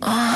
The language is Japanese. ああ。